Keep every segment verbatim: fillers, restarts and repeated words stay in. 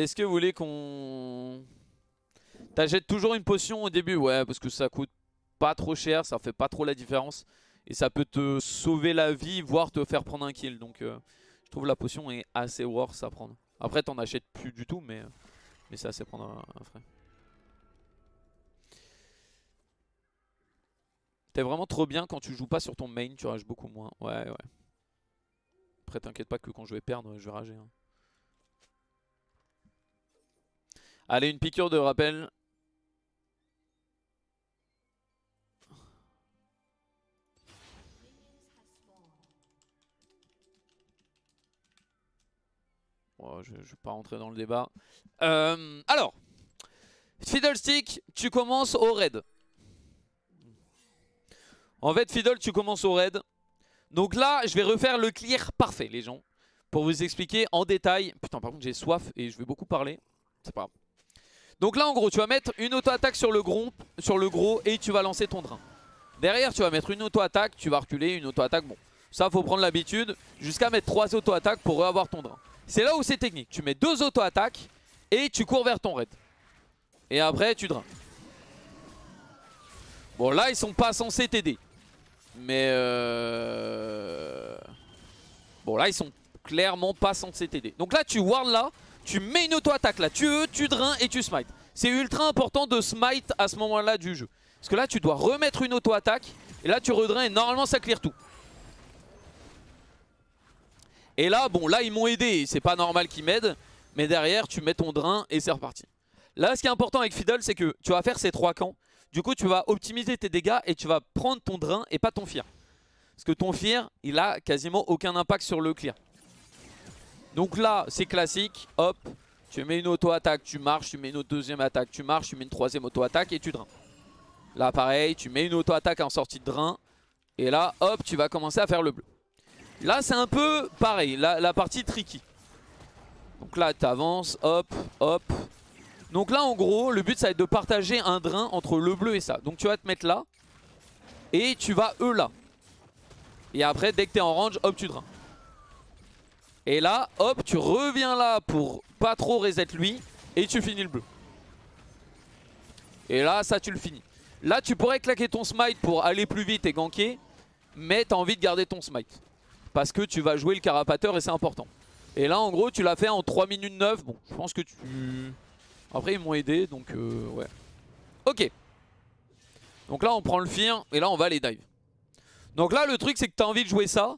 Est-ce que vous voulez qu'on... T'achètes toujours une potion au début? Ouais, parce que ça coûte pas trop cher, ça fait pas trop la différence. Et ça peut te sauver la vie, voire te faire prendre un kill. Donc euh, je trouve la potion est assez worth à prendre. Après t'en achètes plus du tout, mais, mais c'est assez prendre un, un frais. T'es vraiment trop bien quand tu joues pas sur ton main, tu rages beaucoup moins. Ouais, ouais. Après t'inquiète pas que quand je vais perdre, je vais rager. Hein. Allez, une piqûre de rappel. Oh, je ne vais pas rentrer dans le débat. Euh, alors, Fiddlesticks, tu commences au raid. En fait, Fiddle, tu commences au raid. Donc là, je vais refaire le clear parfait, les gens. Pour vous expliquer en détail. Putain, par contre, j'ai soif et je vais beaucoup parler. C'est pas grave. Donc là, en gros, tu vas mettre une auto-attaque sur le gros, sur le gros et tu vas lancer ton drain. Derrière, tu vas mettre une auto-attaque, tu vas reculer, une auto-attaque. Bon, ça, faut prendre l'habitude. Jusqu'à mettre trois auto-attaques pour avoir ton drain. C'est là où c'est technique. Tu mets deux auto-attaques et tu cours vers ton raid. Et après, tu drains. Bon, là, ils sont pas censés t'aider. Mais... Euh... Bon, là, ils sont clairement pas censés t'aider. Donc là, tu ward là, tu mets une auto-attaque là. Tu veux, tu drains et tu smites. C'est ultra important de smite à ce moment-là du jeu. Parce que là, tu dois remettre une auto-attaque. Et là, tu redrains et normalement, ça clear tout. Et là, bon, là ils m'ont aidé, c'est pas normal qu'ils m'aident, mais derrière tu mets ton drain et c'est reparti. Là, ce qui est important avec Fiddle, c'est que tu vas faire ces trois camps, du coup tu vas optimiser tes dégâts et tu vas prendre ton drain et pas ton fear. Parce que ton fear, il a quasiment aucun impact sur le clear. Donc là, c'est classique, hop, tu mets une auto-attaque, tu marches, tu mets une autre deuxième attaque, tu marches, tu mets une troisième auto-attaque et tu drains. Là, pareil, tu mets une auto-attaque en sortie de drain, et là, hop, tu vas commencer à faire le bleu. Là c'est un peu pareil, la, la partie tricky. Donc là t'avances, hop, hop. Donc là en gros le but ça va être de partager un drain entre le bleu et ça. Donc tu vas te mettre là, et tu vas E là. Et après dès que t'es en range, hop tu drains. Et là, hop, tu reviens là pour pas trop reset lui, et tu finis le bleu. Et là ça tu le finis. Là tu pourrais claquer ton smite pour aller plus vite et ganker, mais t'as envie de garder ton smite. Parce que tu vas jouer le carapateur et c'est important. Et là en gros tu l'as fait en trois minutes neuf. Bon je pense que tu... Après ils m'ont aidé donc euh, ouais. Ok. Donc là on prend le fear et là on va les dive. Donc là le truc c'est que tu as envie de jouer ça.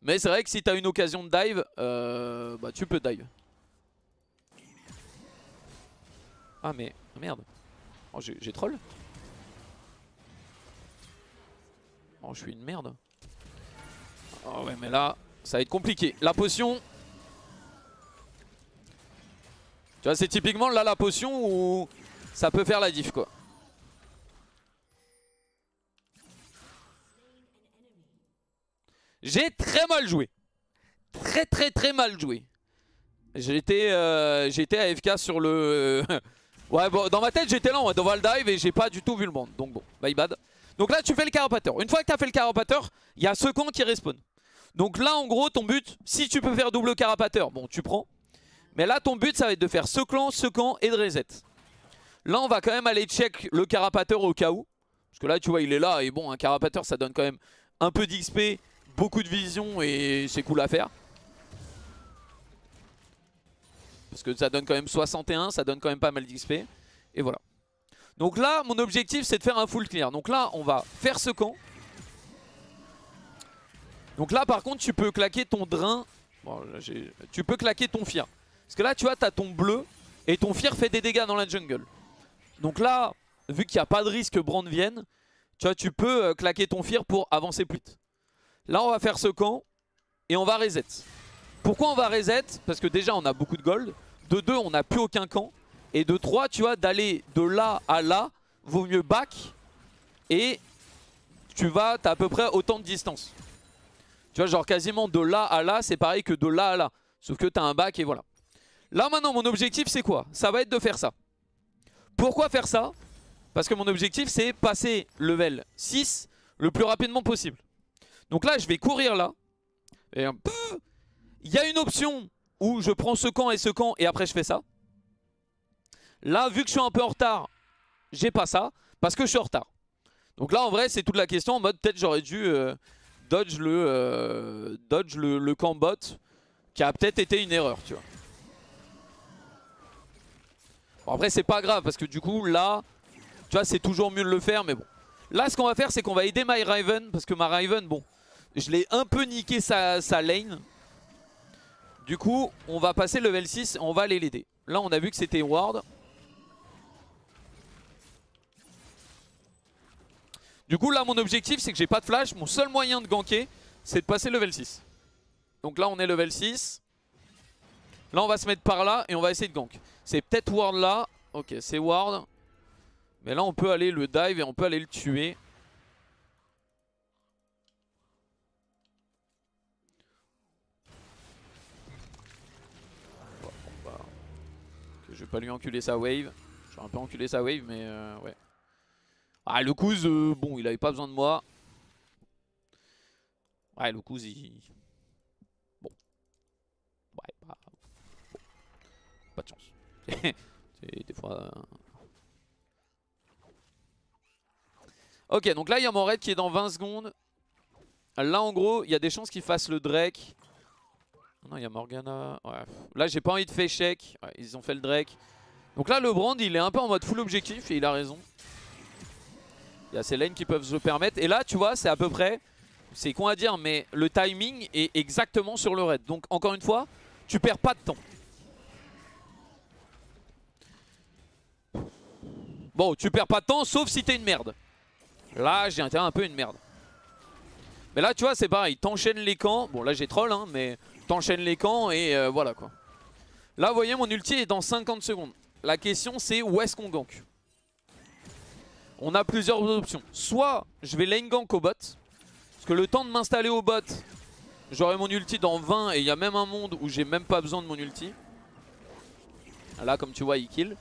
Mais c'est vrai que si tu as une occasion de dive, euh, bah tu peux dive. Ah mais merde. Oh, j'ai troll. Oh je suis une merde. Oh ouais mais là ça va être compliqué. La potion. Tu vois c'est typiquement là la potion où ça peut faire la diff quoi. J'ai très mal joué. Très très très mal joué. J'étais euh, j'étais A F K sur le... ouais bon dans ma tête j'étais là on va le dive et j'ai pas du tout vu le monde. Donc bon bye bad. Donc là tu fais le carapateur. Une fois que tu as fait le carapateur, il y a ce camp qui respawn. Donc là en gros ton but, si tu peux faire double carapateur, bon tu prends. Mais là ton but ça va être de faire ce clan, ce camp et de reset. Là on va quand même aller check le carapateur au cas où. Parce que là tu vois il est là et bon un carapateur ça donne quand même un peu d'X P, beaucoup de vision et c'est cool à faire. Parce que ça donne quand même soixante et un, ça donne quand même pas mal d'X P. Et voilà. Donc là mon objectif c'est de faire un full clear. Donc là on va faire ce camp. Donc là par contre tu peux claquer ton drain. Bon, là, tu peux claquer ton fear. Parce que là tu vois t'as ton bleu et ton fear fait des dégâts dans la jungle. Donc là vu qu'il n'y a pas de risque que Brand vienne, tu vois tu peux claquer ton fear pour avancer plus vite. Là on va faire ce camp et on va reset. Pourquoi on va reset? Parce que déjà on a beaucoup de gold. De deux on n'a plus aucun camp. Et de trois, tu vois, d'aller de là à là, vaut mieux back. Et tu vas, t'as à peu près autant de distance. Tu vois, genre quasiment de là à là, c'est pareil que de là à là. Sauf que t'as un back et voilà. Là maintenant, mon objectif c'est quoi? Ça va être de faire ça. Pourquoi faire ça? Parce que mon objectif c'est passer level six le plus rapidement possible. Donc là, je vais courir là. Et il y a une option où je prends ce camp et ce camp et après je fais ça. Là, vu que je suis un peu en retard, j'ai pas ça parce que je suis en retard. Donc là, en vrai, c'est toute la question. En mode, peut-être j'aurais dû euh, dodge le euh, dodge le, le camp bot, qui a peut-être été une erreur, tu vois. Bon, après, c'est pas grave parce que du coup, là, tu vois, c'est toujours mieux de le faire, mais bon. Là, ce qu'on va faire, c'est qu'on va aider ma Raven parce que ma Raven, bon, je l'ai un peu niqué sa, sa lane. Du coup, on va passer level six, on va aller l'aider. Là, on a vu que c'était ward. Du coup, là, mon objectif, c'est que j'ai pas de flash. Mon seul moyen de ganker, c'est de passer level six. Donc là, on est level six. Là, on va se mettre par là et on va essayer de gank. C'est peut-être ward là. Ok, c'est ward. Mais là, on peut aller le dive et on peut aller le tuer. Je vais pas lui enculer sa wave. Je vais un peu enculer sa wave, mais euh, ouais. Ah, le Kuz, euh, bon, il avait pas besoin de moi. Ouais, le Kuz, il... Bon. Ouais, bah... Bon. Pas de chance. C'est des fois... Ok, donc là, il y a mon raid qui est dans vingt secondes. Là, en gros, il y a des chances qu'il fasse le Drake. Non, il y a Morgana. Ouais. Là, j'ai pas envie de faire échec. Ouais, ils ont fait le Drake. Donc là, le Brand, il est un peu en mode full objectif et il a raison. Il y a ces lanes qui peuvent se permettre. Et là, tu vois, c'est à peu près. C'est con à dire, mais le timing est exactement sur le raid. Donc, encore une fois, tu perds pas de temps. Bon, tu perds pas de temps sauf si t'es une merde. Là, j'ai intérêt à un peu une merde. Mais là, tu vois, c'est pareil. T'enchaînes les camps. Bon, là, j'ai troll, hein, mais. Enchaîne les camps et euh, voilà quoi. Là vous voyez mon ulti est dans cinquante secondes. La question c'est où est-ce qu'on gank. On a plusieurs options. Soit je vais lane gank au bot. Parce que le temps de m'installer au bot, j'aurai mon ulti dans vingt et il y a même un monde où j'ai même pas besoin de mon ulti. Là comme tu vois il kill.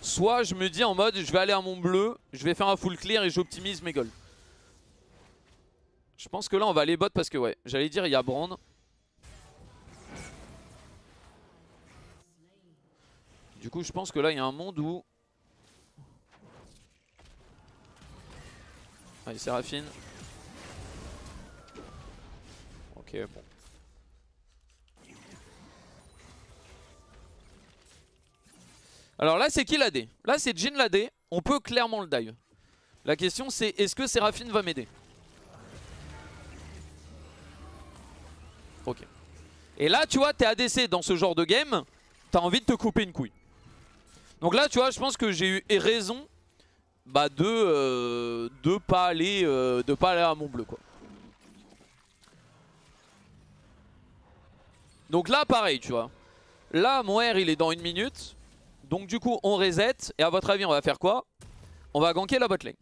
Soit je me dis en mode je vais aller à mon bleu, je vais faire un full clear et j'optimise mes goals. Je pense que là on va aller bot parce que ouais j'allais dire il y a Brand. Du coup, je pense que là, il y a un monde où... Allez, Séraphine. Ok, bon. Alors là, c'est qui l'A D? Là, c'est Jhin l'A D. On peut clairement le dive. La question, c'est est-ce que Séraphine va m'aider? Ok. Et là, tu vois, t'es A D C dans ce genre de game. T'as envie de te couper une couille. Donc là tu vois je pense que j'ai eu raison bah, de, euh, de, pas aller, euh, de pas aller à mon bleu quoi. Donc là pareil tu vois. Là mon R il est dans une minute. Donc du coup on reset et à votre avis on va faire quoi? On va ganker la botlane.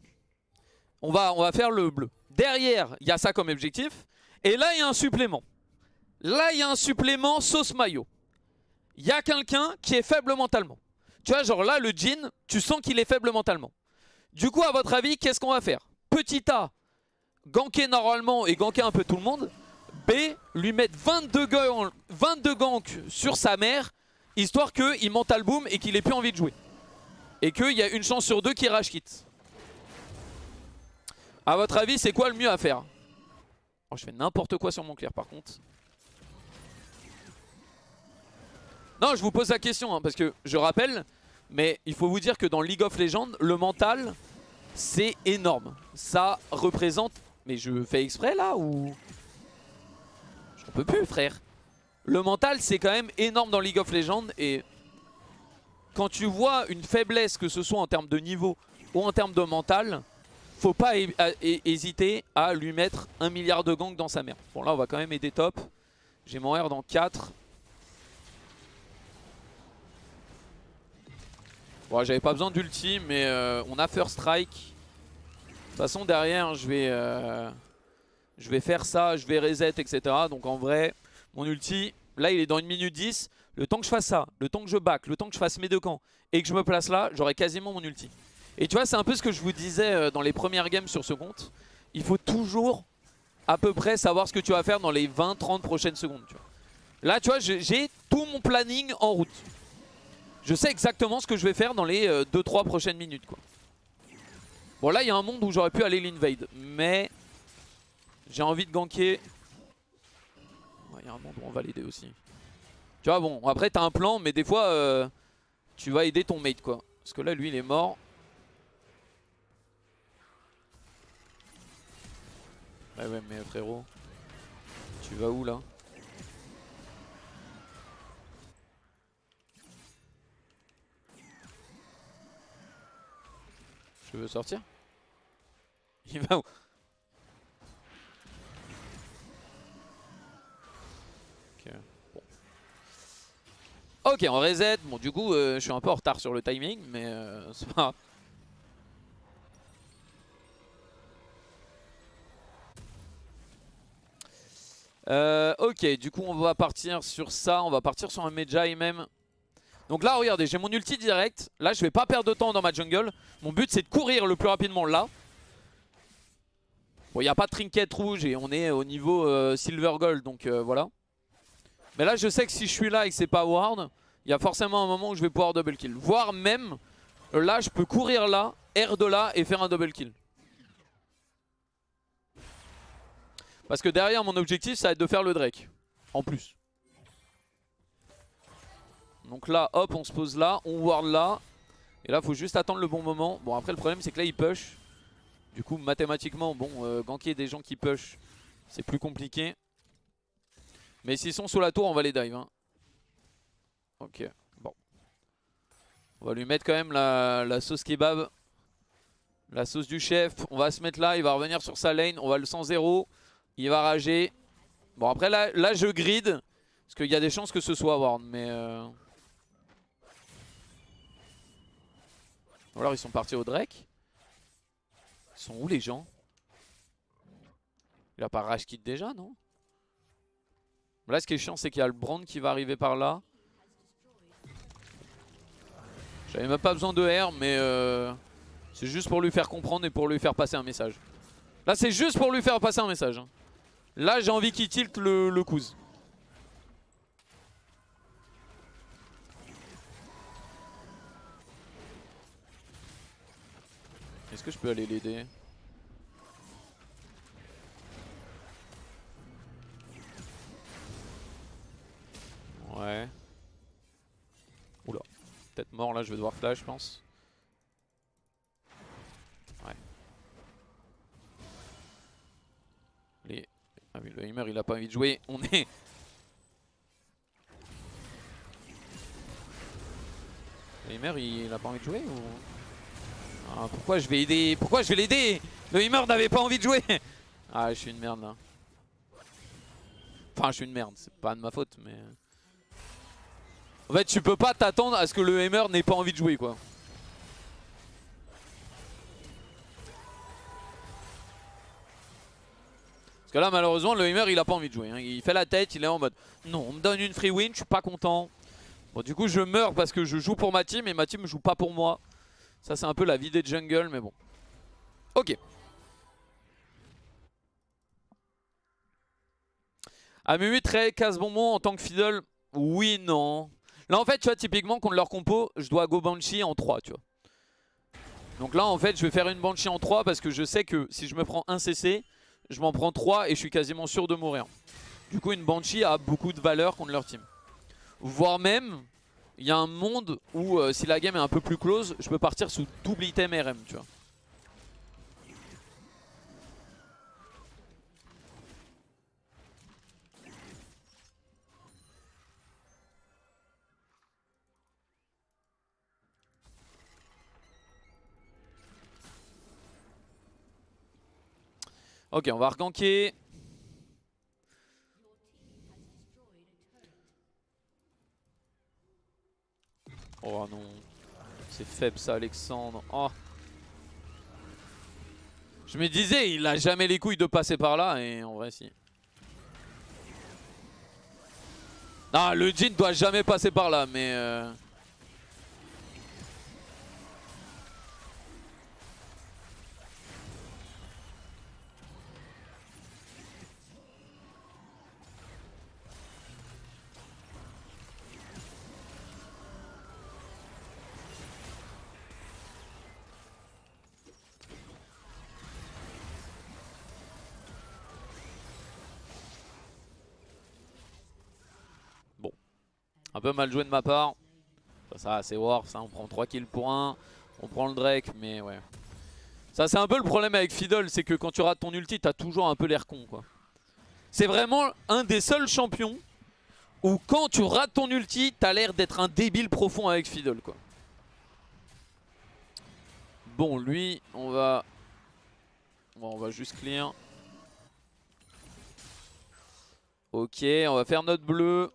On va, on va faire le bleu. Derrière il y a ça comme objectif. Et là il y a un supplément. Là il y a un supplément sauce mayo. Il y a quelqu'un qui est faible mentalement. Tu vois, genre là, le Jhin, tu sens qu'il est faible mentalement. Du coup, à votre avis, qu'est-ce qu'on va faire? Petit A, ganker normalement et ganker un peu tout le monde. B, lui mettre vingt-deux ganks, vingt-deux ganks sur sa mère, histoire qu'il mental boom et qu'il ait plus envie de jouer. Et qu'il y a une chance sur deux qu'il rage quitte. À votre avis, c'est quoi le mieux à faire? Oh, je fais n'importe quoi sur mon clear par contre. Non, je vous pose la question, hein, parce que je rappelle, mais il faut vous dire que dans League of Legends, le mental, c'est énorme. Ça représente... Mais je fais exprès, là, ou... J'en peux plus, frère. Le mental, c'est quand même énorme dans League of Legends, et... Quand tu vois une faiblesse, que ce soit en termes de niveau ou en termes de mental, faut pas hésiter à lui mettre un milliard de gangs dans sa mère. Bon, là, on va quand même aider top. J'ai mon R dans quatre... Bon, j'avais pas besoin d'ulti, mais euh, on a first strike. De toute façon, derrière, je vais, euh, je vais faire ça, je vais reset, et cetera. Donc en vrai, mon ulti, là, il est dans une minute dix. Le temps que je fasse ça, le temps que je back, le temps que je fasse mes deux camps et que je me place là, j'aurai quasiment mon ulti. Et tu vois, c'est un peu ce que je vous disais dans les premières games sur ce compte. Il faut toujours à peu près savoir ce que tu vas faire dans les vingt trente prochaines secondes. Tu vois. Là, tu vois, j'ai tout mon planning en route. je sais exactement ce que je vais faire dans les deux trois prochaines minutes, quoi. Bon, là, il y a un monde où j'aurais pu aller l'invade, mais j'ai envie de ganker. Il ouais, y a un monde où on va l'aider aussi. Tu vois, bon, après, t'as un plan, mais des fois, euh, tu vas aider ton mate, quoi. Parce que là, lui, il est mort. Ouais, ouais, mais frérot, tu vas où, là? Je veux sortir. Il va où? Ok, bon. Ok, on reset. Bon, du coup, euh, je suis un peu en retard sur le timing, mais euh, c'est pas grave. Euh, ok, du coup, on va partir sur ça. On va partir sur un Medjay même. Donc là, regardez, j'ai mon ulti direct. Là, je vais pas perdre de temps dans ma jungle. Mon but, c'est de courir le plus rapidement là. Bon, il n'y a pas de trinket rouge et on est au niveau euh, silver gold, donc euh, voilà. Mais là, je sais que si je suis là et que c'est pas ward, il y a forcément un moment où je vais pouvoir double kill. Voire même, là, je peux courir là, R de là et faire un double kill. Parce que derrière, mon objectif, ça va être de faire le Drake, en plus. Donc là, hop, on se pose là, on ward là. Et là, faut juste attendre le bon moment. Bon, après, le problème, c'est que là, il push. Du coup, mathématiquement, bon, euh, ganker des gens qui push, c'est plus compliqué. Mais s'ils sont sous la tour, on va les dive. Hein. Ok, bon. On va lui mettre quand même la, la sauce kebab. La sauce du chef. On va se mettre là, il va revenir sur sa lane. On va le cent zéro. Il va rager. Bon, après, là, là je grid. Parce qu'il y a des chances que ce soit ward, mais... Euh... Ou alors ils sont partis au Drake. Ils sont où les gens? Il a pas rage quit déjà, non? Là ce qui est chiant, c'est qu'il y a le Brand qui va arriver par là. J'avais même pas besoin de R, mais euh, c'est juste pour lui faire comprendre et pour lui faire passer un message. Là c'est juste pour lui faire passer un message. Là j'ai envie qu'il tilte le, le Kuz. Est-ce que je peux aller l'aider? Ouais. Oula. Peut-être mort là, je vais devoir flash, je pense. Ouais. Les... Ah oui, le Heimer il a pas envie de jouer. On est... Le Heimer il a pas envie de jouer ou... Ah, pourquoi je vais aider? Pourquoi je vais l'aider? Le Heimer n'avait pas envie de jouer. Ah, je suis une merde là. Enfin, je suis une merde, c'est pas de ma faute, mais... En fait, tu peux pas t'attendre à ce que le Heimer n'ait pas envie de jouer, quoi. Parce que là, malheureusement, le Heimer, il a pas envie de jouer. Hein. Il fait la tête, il est en mode... Non, on me donne une free win, je suis pas content. Bon, du coup, je meurs parce que je joue pour ma team et ma team joue pas pour moi. Ça c'est un peu la vie des jungle, mais bon. Ok. Amui très casse-bonbon en tant que Fiddle. Oui, non. Là en fait, tu vois, typiquement contre leur compo, je dois go Banshee en trois, tu vois. Donc là en fait, je vais faire une Banshee en trois parce que je sais que si je me prends un C C, je m'en prends trois et je suis quasiment sûr de mourir. Du coup, une Banshee a beaucoup de valeur contre leur team. Voire même... Il y a un monde où euh, si la game est un peu plus close, je peux partir sous double item R M, tu vois. Ok, on va reganker. Oh non, c'est faible ça, Alexandre. Oh. Je me disais, il a jamais les couilles de passer par là, et en vrai, si. Ah, le Jhin doit jamais passer par là, mais. Euh... Un peu mal joué de ma part. Ça, ça c'est Worf, hein. On prend trois kills pour un. On prend le Drake, mais ouais. Ça, c'est un peu le problème avec Fiddle, c'est que quand tu rates ton ulti, t'as toujours un peu l'air con, quoi. C'est vraiment un des seuls champions où quand tu rates ton ulti, t'as l'air d'être un débile profond avec Fiddle, quoi. Bon, lui, on va... Bon, on va juste clear. Ok, on va faire notre bleu.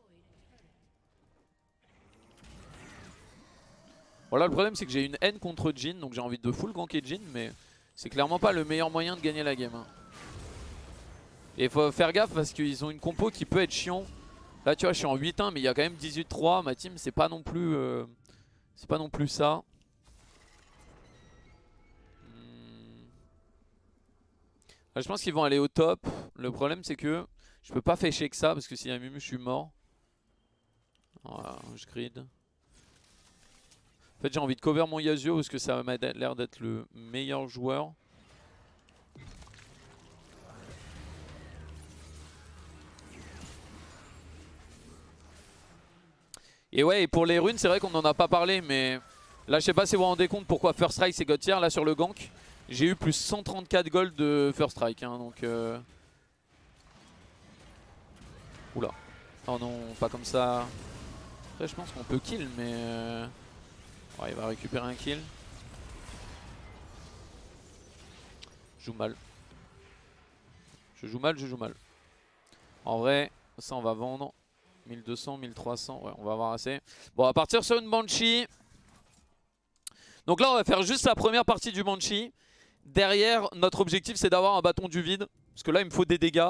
Voilà, le problème c'est que j'ai une haine contre Jhin, donc j'ai envie de full ganker Jhin, mais c'est clairement pas le meilleur moyen de gagner la game. Hein. Et il faut faire gaffe parce qu'ils ont une compo qui peut être chiant. Là tu vois, je suis en huit un, mais il y a quand même dix-huit trois, ma team c'est pas non plus euh, c'est pas non plus ça. Là, je pense qu'ils vont aller au top. Le problème c'est que je peux pas fêcher que ça parce que s'il y a Mumu je suis mort. Voilà, je grid. En fait j'ai envie de cover mon Yasuo parce que ça m'a l'air d'être le meilleur joueur. Et ouais, et pour les runes c'est vrai qu'on en a pas parlé, mais là je sais pas si vous vous rendez compte pourquoi First Strike c'est God tier. Là sur le gank j'ai eu plus cent trente-quatre gold de First Strike, hein, donc euh... Oula. Oh non, pas comme ça. Après je pense qu'on peut kill, mais euh... Oh, il va récupérer un kill. Je joue mal. Je joue mal, je joue mal. En vrai, ça on va vendre. mille deux cents, mille trois cents, ouais, on va avoir assez. Bon, on va partir sur une Banshee. Donc là, on va faire juste la première partie du Banshee. Derrière, notre objectif, c'est d'avoir un bâton du vide. Parce que là, il me faut des dégâts.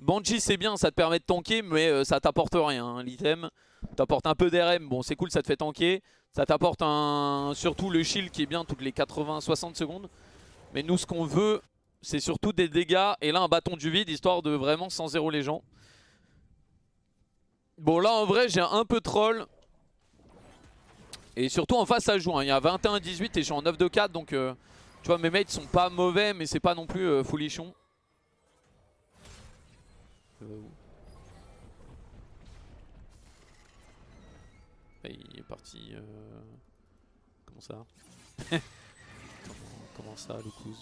Banshee, c'est bien, ça te permet de tanker, mais euh, ça t'apporte rien, hein, l'item. T'apporte un peu d'R M, bon, c'est cool, ça te fait tanker. Ça t'apporte un... surtout le shield qui est bien toutes les quatre-vingts soixante secondes. Mais nous ce qu'on veut c'est surtout des dégâts et là un bâton du vide histoire de vraiment sans zéro les gens. Bon là en vrai j'ai un peu troll. Et surtout en face ça joue, hein. Il y a vingt et un dix-huit et je suis en neuf deux quatre donc euh, tu vois mes mates sont pas mauvais mais c'est pas non plus euh, folichon. Il est parti... Euh... Comment ça comment, comment ça, le coup.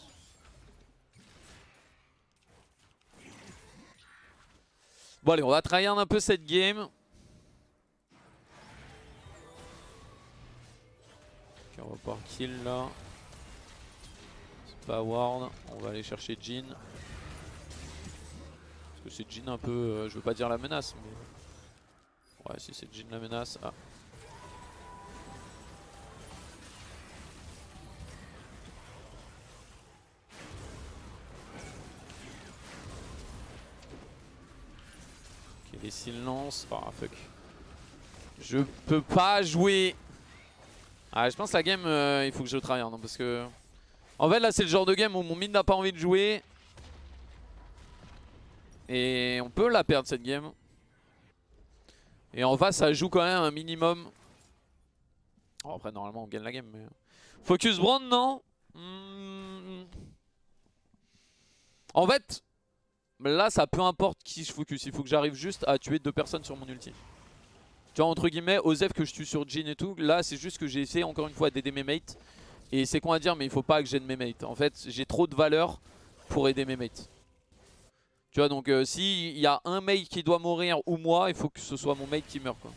Bon allez, on va tryhard un peu cette game. Ok, on va pouvoir kill là. C'est pas Ward, on va aller chercher Jhin. Parce que c'est Jhin un peu... Euh, je veux pas dire la menace, mais... Ouais, si c'est Jhin la menace... Ah. Et silence, ah fuck. Je peux pas jouer. Ah je pense que la game euh, il faut que je tryhard, non parce que. En fait là c'est le genre de game où mon mid n'a pas envie de jouer. Et on peut la perdre cette game. Et en face ça joue quand même un minimum. Oh, après normalement on gagne la game mais. Focus Brand non mmh. En fait. Là ça peu importe qui je focus, il faut que j'arrive juste à tuer deux personnes sur mon ulti. Tu vois entre guillemets, Osef que je tue sur Jhin et tout, là c'est juste que j'ai essayé encore une fois d'aider mes mates. Et c'est con à dire mais il faut pas que j'aide mes mates, en fait j'ai trop de valeur pour aider mes mates. Tu vois donc euh, s'il y a un mate qui doit mourir ou moi, il faut que ce soit mon mate qui meurt quoi.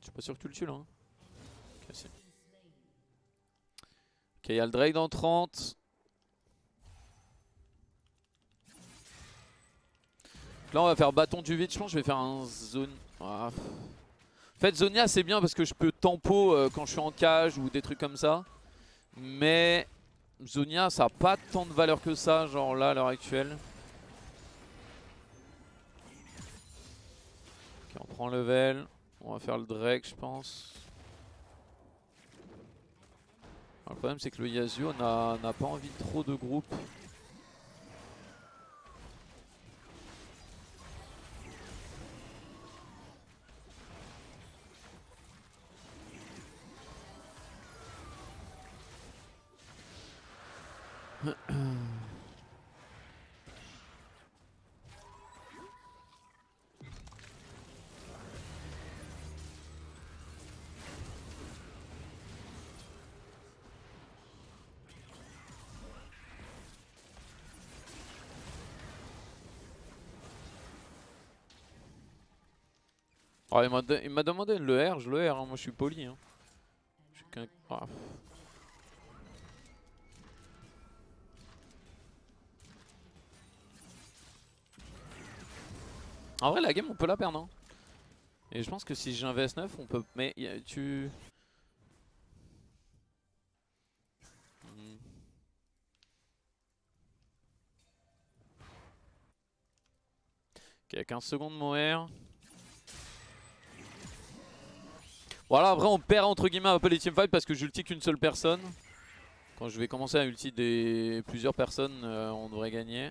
Je suis pas sûr que tu le tues là hein. Ok, il y a le Drake dans trente. Là on va faire bâton du vide, je pense que je vais faire un zone... Ah. En fait Zonia c'est bien parce que je peux tempo euh, quand je suis en cage ou des trucs comme ça. Mais Zonia ça n'a pas tant de valeur que ça, genre là à l'heure actuelle. Ok on prend level, on va faire le Drake je pense. Alors, le problème c'est que le Yasuo n'a pas envie de trop de groupes. Oh, il m'a de... demandé le R, je le R, hein. Moi je suis poli. Hein. Je suis qu'un... Ah. En vrai, la game on peut la perdre. Hein. Et je pense que si j'ai un V S neuf, on peut. Mais a... tu. Ok, quinze secondes mon R. Voilà, après on perd entre guillemets un peu les teamfights parce que j'ulti qu'une seule personne. Quand je vais commencer à ulti des plusieurs personnes, euh, on devrait gagner.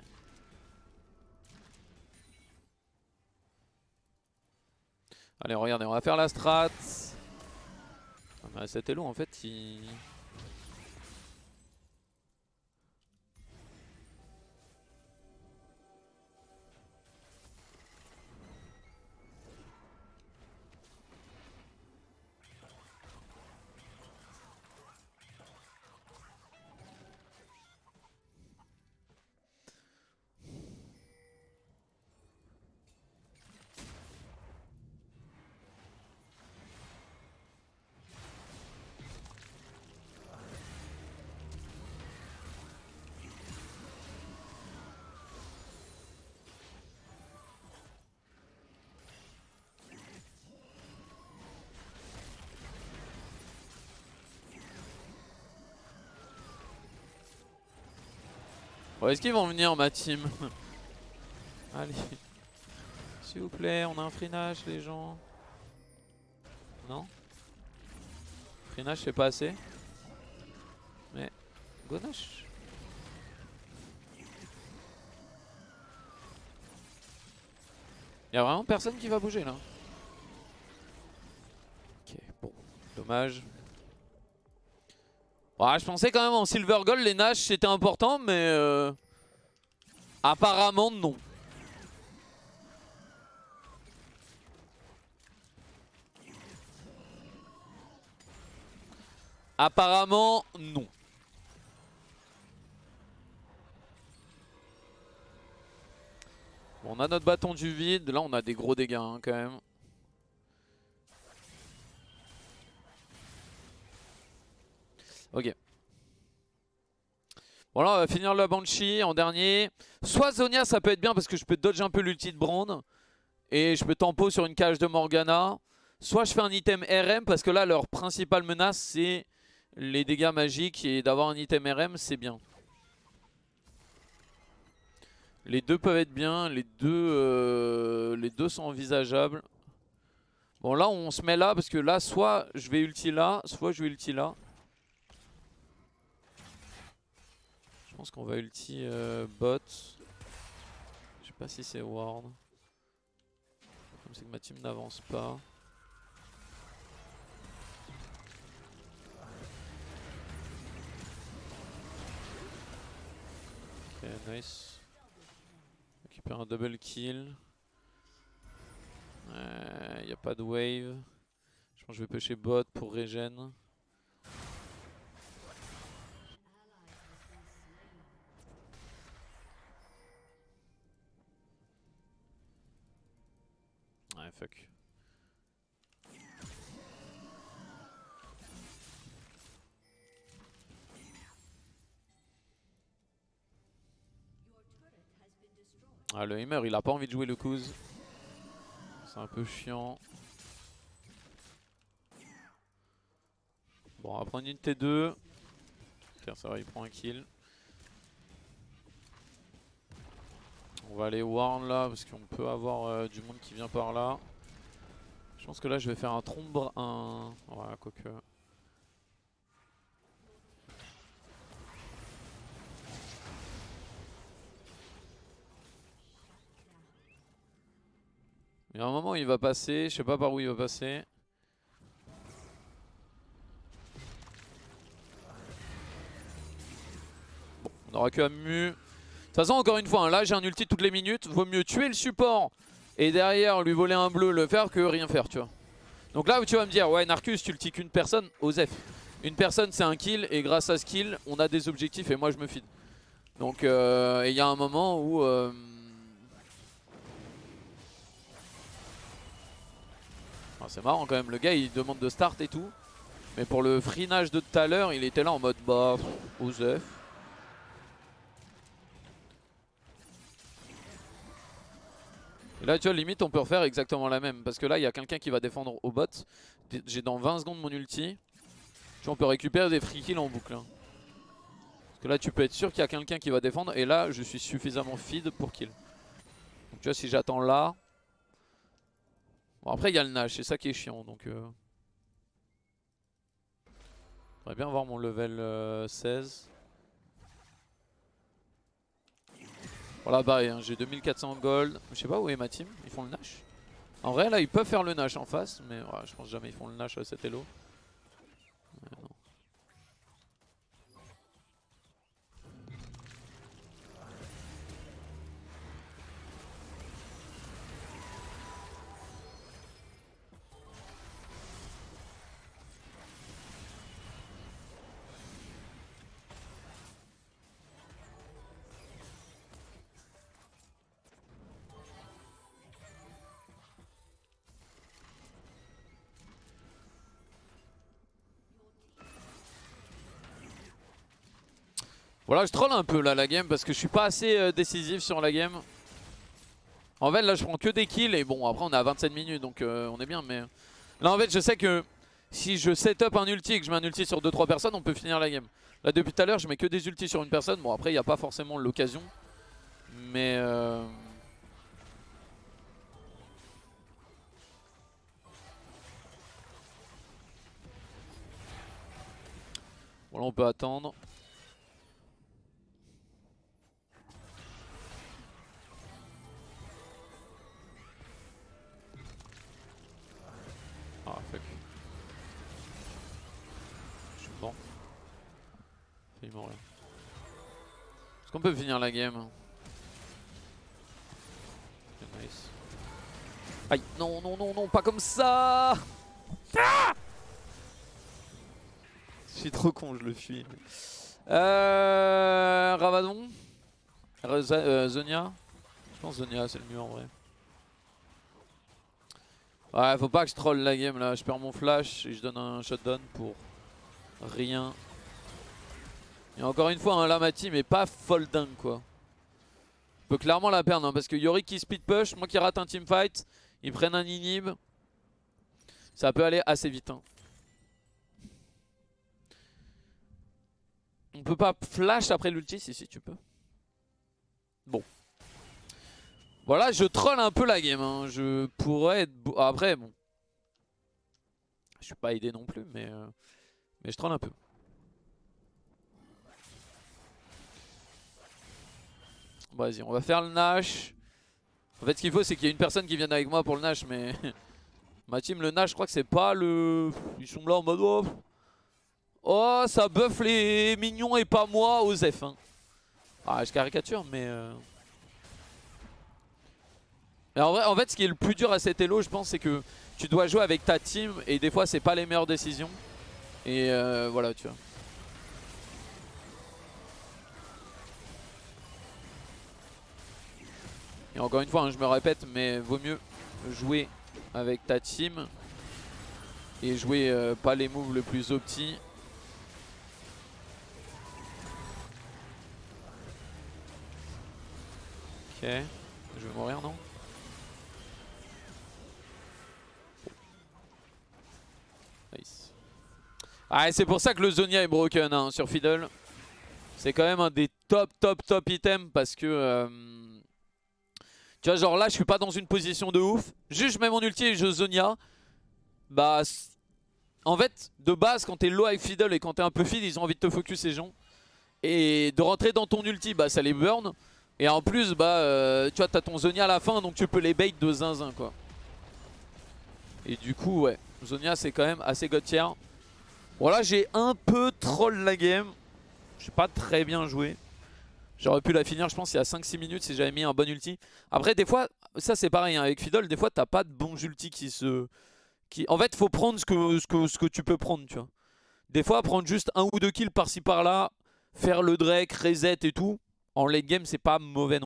Allez, regardez, on va faire la strat. Ah, bah, cet elo en fait il... Bon, est-ce qu'ils vont venir ma team? Allez, s'il vous plaît, on a un freinage les gens. Non? Freinage c'est pas assez. Mais, gonache. Y'a vraiment personne qui va bouger là. Ok, bon, dommage. Ouais, je pensais quand même en Silver Gold les Nash c'était important mais euh... apparemment non. Apparemment non. Bon, on a notre bâton du vide, là on a des gros dégâts hein, quand même. Ok. Voilà, on va finir la Banshee en dernier. Soit Zonia, ça peut être bien parce que je peux dodge un peu l'ulti de Braum. Et je peux tempo sur une cage de Morgana. Soit je fais un item R M parce que là, leur principale menace, c'est les dégâts magiques. Et d'avoir un item R M, c'est bien. Les deux peuvent être bien. Les deux, euh, les deux sont envisageables. Bon, là, on se met là parce que là, soit je vais ulti là, soit je vais ulti là. Je pense qu'on va ulti euh, bot. Je sais pas si c'est ward. Comme c'est que ma team n'avance pas. Ok, nice. Récupère un double kill. Il n'y a pas de wave. Je pense que je vais pêcher bot pour régène. Fuck. Ah, le Hammer il a pas envie de jouer le Kuz. C'est un peu chiant. Bon, on va prendre une T deux. Tiens, ça va, il prend un kill. On va aller warn là parce qu'on peut avoir euh, du monde qui vient par là. Je pense que là je vais faire un trombre, un... Voilà, quoique... Il y a un moment où il va passer, je sais pas par où il va passer. Bon, on n'aura qu'à mu. De toute façon, encore une fois, hein, là j'ai un ulti toutes les minutes, vaut mieux tuer le support et derrière lui voler un bleu, le faire que rien faire, tu vois. Donc là tu vas me dire, ouais Narcus, tu ulti qu'une personne, Osef. Une personne c'est un kill et grâce à ce kill, on a des objectifs et moi je me feed. Donc il euh, y a un moment où... Euh... Enfin, c'est marrant quand même, le gars il demande de start et tout. Mais pour le freinage de tout à l'heure, il était là en mode bah, aux œufs. Et là tu vois limite on peut refaire exactement la même parce que là il y a quelqu'un qui va défendre au bot. J'ai dans vingt secondes mon ulti. Tu vois on peut récupérer des free kills en boucle. Hein. Parce que là tu peux être sûr qu'il y a quelqu'un qui va défendre et là je suis suffisamment feed pour kill. Donc tu vois si j'attends là. Bon après il y a le Nash, c'est ça qui est chiant donc euh... J'aimerais bien voir mon level euh, seize. Voilà, pareil, hein, j'ai deux mille quatre cents gold. Je sais pas où est ma team, ils font le Nash. En vrai, là, ils peuvent faire le Nash en face, mais ouais, je pense jamais ils font le Nash à cet elo. Ouais, non. Voilà, je troll un peu là la game parce que je suis pas assez euh, décisif sur la game. En fait là je prends que des kills et bon après on est à vingt-sept minutes donc euh, on est bien mais... Là en fait je sais que si je set up un ulti et que je mets un ulti sur deux trois personnes on peut finir la game. Là depuis tout à l'heure je mets que des ultis sur une personne, bon après il n'y a pas forcément l'occasion. Mais... Euh... Voilà on peut attendre. Ah fuck. Je suis mort. Il mort là. Est-ce qu'on peut finir la game? Okay, nice. Aïe, non, non, non, non, pas comme ça ah. Je suis trop con, je le fuis. Euh, Ravadon Reza, euh, Zonia. Je pense Zonia c'est le mieux en vrai. Ouais, faut pas que je troll la game là, je perds mon flash et je donne un shutdown pour rien. Et encore une fois, hein, là ma team est pas folle dingue quoi. On peut clairement la perdre hein, parce que Yorick qui speed push, moi qui rate un teamfight, ils prennent un inhib. Ça peut aller assez vite. Hein. On peut pas flash après l'ulti, si si tu peux. Bon. Voilà, je troll un peu la game, hein. Je pourrais être... Ah, après, bon... Je suis pas aidé non plus, mais... Euh... Mais je troll un peu. Bon, vas-y, on va faire le Nash. En fait, ce qu'il faut, c'est qu'il y ait une personne qui vienne avec moi pour le Nash, mais... Ma team, le Nash, je crois que c'est pas le... Ils sont là en mode... Oh, oh ça buff les mignons et pas moi, Osef. Hein. Ah, je caricature, mais... Euh... En, vrai, en fait, ce qui est le plus dur à cet elo, je pense, c'est que tu dois jouer avec ta team et des fois, c'est pas les meilleures décisions. Et euh, voilà, tu vois. Et encore une fois, hein, je me répète, mais vaut mieux jouer avec ta team et jouer euh, pas les moves le plus opti. Ok, je vais mourir, non ? Nice. Ah, c'est pour ça que le Zonia est broken hein, sur Fiddle. C'est quand même un des top top top items parce que euh, tu vois genre là je suis pas dans une position de ouf. Juste je mets mon ulti et je Zonia. Bah en fait de base quand t'es low avec Fiddle et quand t'es un peu feed ils ont envie de te focus ces gens. Et de rentrer dans ton ulti bah ça les burn. Et en plus bah euh, tu vois t'as ton Zonia à la fin donc tu peux les bait de zinzin quoi. Et du coup ouais. Zonia c'est quand même assez god tier. Voilà j'ai un peu troll la game. J'ai pas très bien joué. J'aurais pu la finir je pense il y a cinq six minutes si j'avais mis un bon ulti. Après des fois ça c'est pareil hein, avec Fiddle des fois t'as pas de bons ulti qui se... Qui... En fait faut prendre ce que, ce, que, ce que tu peux prendre tu vois. Des fois prendre juste un ou deux kills par-ci par-là. Faire le Drake, reset et tout. En late game c'est pas mauvais non.